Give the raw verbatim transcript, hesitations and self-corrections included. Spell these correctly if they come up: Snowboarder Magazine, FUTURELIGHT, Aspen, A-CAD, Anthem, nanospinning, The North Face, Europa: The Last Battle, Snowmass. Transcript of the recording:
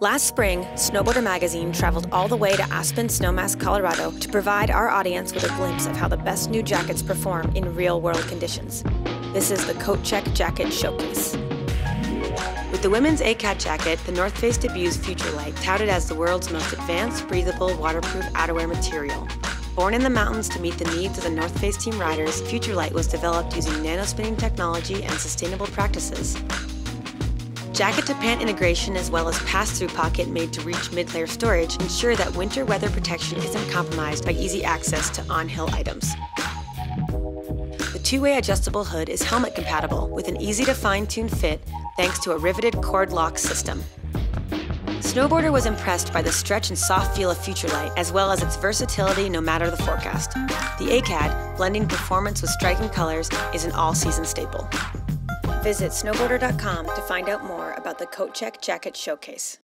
Last spring, Snowboarder Magazine traveled all the way to Aspen, Snowmass, Colorado to provide our audience with a glimpse of how the best new jackets perform in real-world conditions. This is the Coat Check Jacket Showcase. With the women's A C A D jacket, the North Face debuts FUTURELIGHT, touted as the world's most advanced, breathable, waterproof outerwear material. Born in the mountains to meet the needs of the North Face team riders, FUTURELIGHT was developed using nanospinning technology and sustainable practices. Jacket-to-pant integration as well as pass-through pocket made to reach mid-layer storage ensure that winter weather protection isn't compromised by easy access to on-hill items. The two-way adjustable hood is helmet compatible with an easy to fine-tune fit thanks to a riveted cord lock system. Snowboarder was impressed by the stretch and soft feel of FUTURELIGHT, as well as its versatility no matter the forecast. The A C A D, blending performance with striking colors, is an all-season staple. Visit snowboarder dot com to find out more about the Coat Check Jacket Showcase.